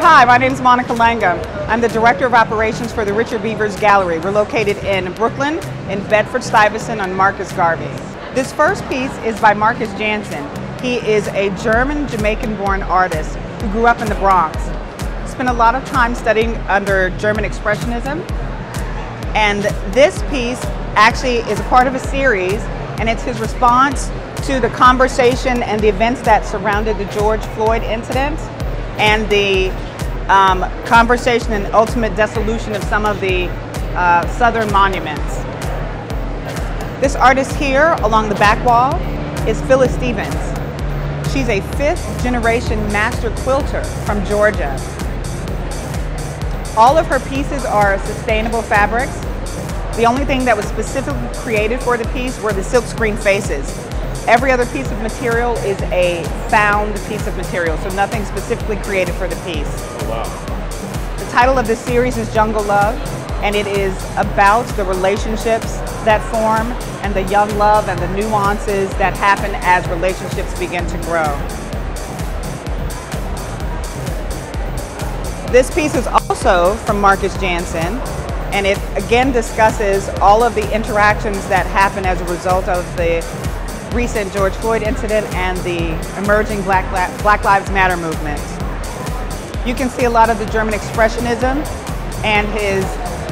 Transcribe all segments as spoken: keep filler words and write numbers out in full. Hi, my name is Monica Langham. I'm the Director of Operations for the Richard Beavers Gallery. We're located in Brooklyn, in Bedford-Stuyvesant on Marcus Garvey. This first piece is by Marcus Jansen. He is a German-Jamaican-born artist who grew up in the Bronx. Spent a lot of time studying under German Expressionism. And this piece actually is a part of a series, and it's his response to the conversation and the events that surrounded the George Floyd incident and the um, conversation and ultimate dissolution of some of the uh, Southern monuments. This artist here along the back wall is Phyliss Stephens. She's a fifth generation master quilter from Georgia. All of her pieces are sustainable fabrics. The only thing that was specifically created for the piece were the silkscreen faces. Every other piece of material is a found piece of material, so nothing specifically created for the piece. Oh, wow. The title of this series is Jungle Love, and it is about the relationships that form and the young love and the nuances that happen as relationships begin to grow. This piece is also from Marcus Jansen, and it again discusses all of the interactions that happen as a result of the recent George Floyd incident and the emerging Black, Black Lives Matter movement. You can see a lot of the German Expressionism and his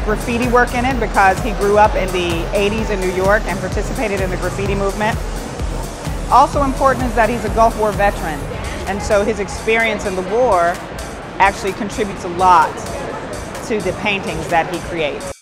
graffiti work in it because he grew up in the eighties in New York and participated in the graffiti movement. Also important is that he's a Gulf War veteran, and so his experience in the war actually contributes a lot to the paintings that he creates.